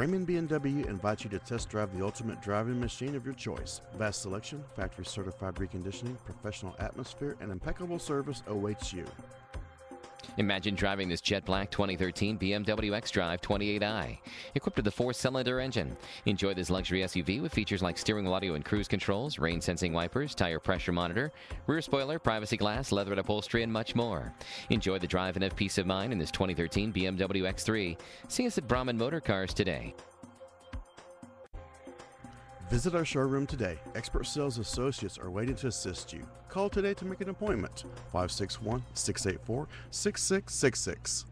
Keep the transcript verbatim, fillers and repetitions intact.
Braman B M W invites you to test drive the ultimate driving machine of your choice. Vast selection, factory certified reconditioning, professional atmosphere, and impeccable service awaits you. Imagine driving this jet black twenty thirteen B M W X Drive twenty-eight i, equipped with a four-cylinder engine. Enjoy this luxury S U V with features like steering wheel audio and cruise controls, rain-sensing wipers, tire pressure monitor, rear spoiler, privacy glass, leather upholstery, and much more. Enjoy the drive and have peace of mind in this twenty thirteen B M W X three. See us at Braman Motor Cars today. Visit our showroom today. Expert sales associates are waiting to assist you. Call today to make an appointment. five six one, six eight four, six six six six.